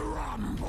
Grumble!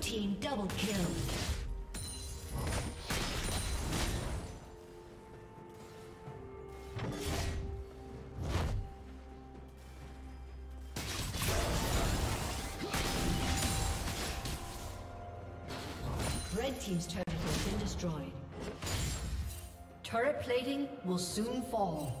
Team double kill. Red team's turret has been destroyed. Turret plating will soon fall.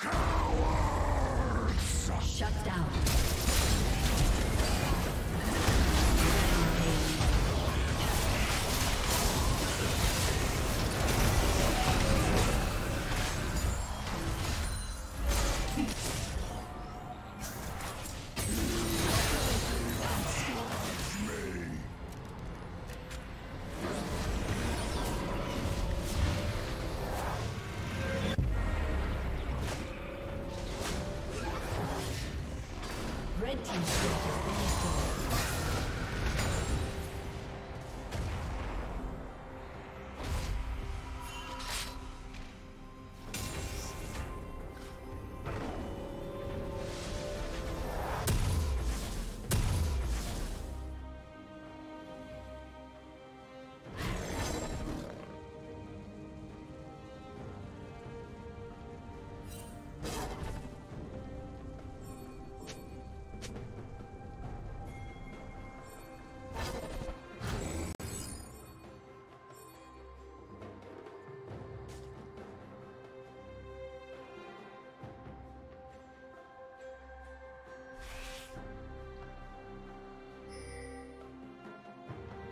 Cowards! Shut down.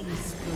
Killing spree.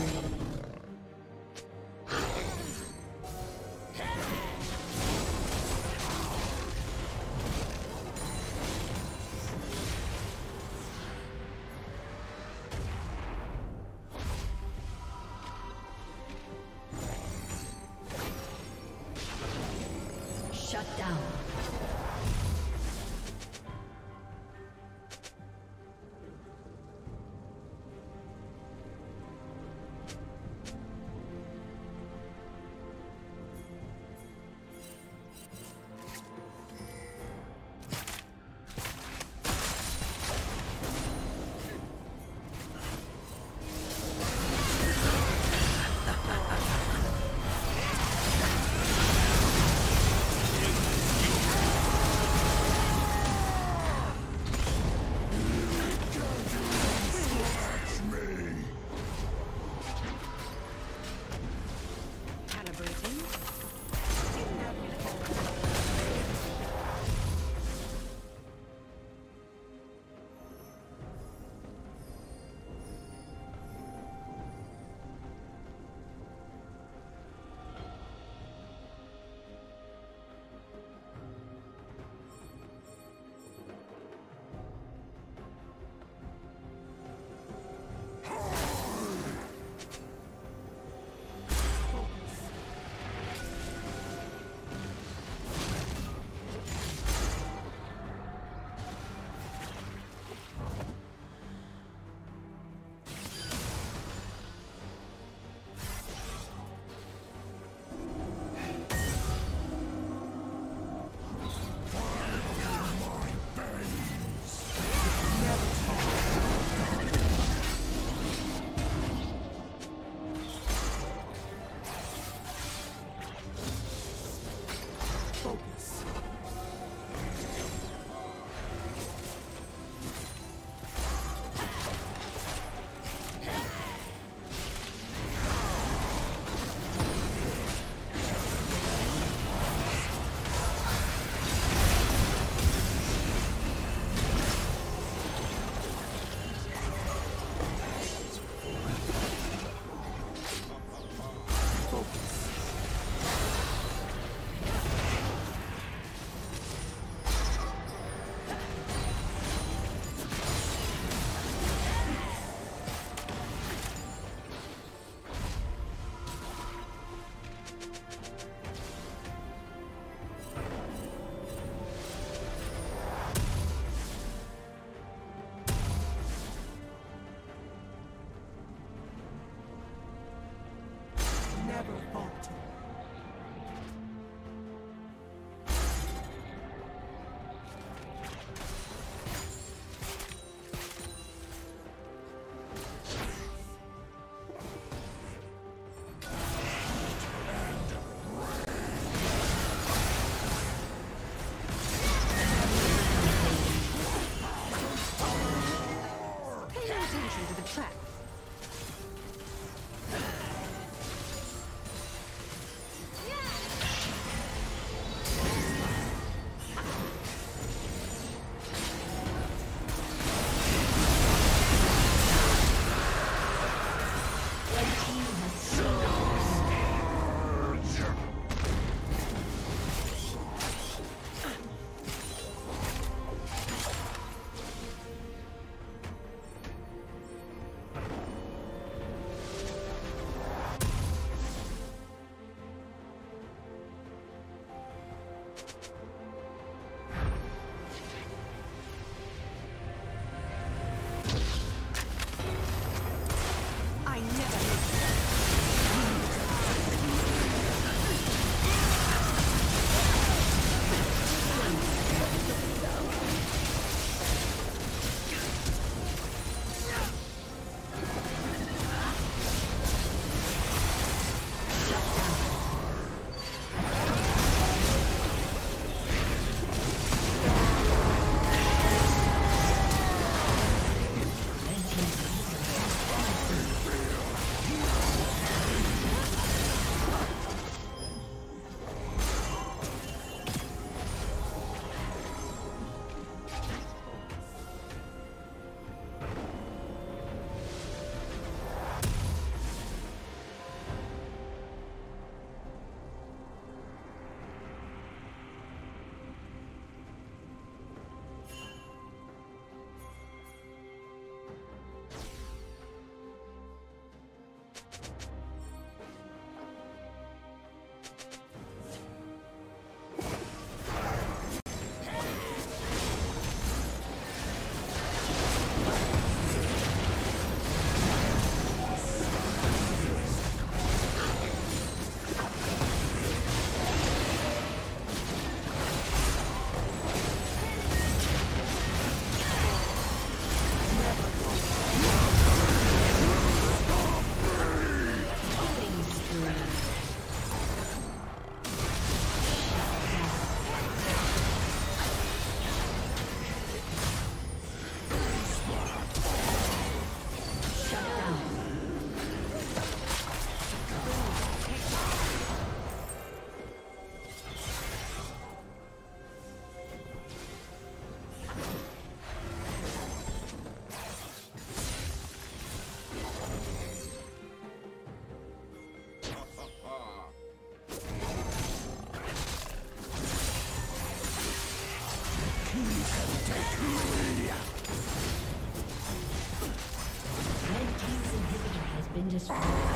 destroyed.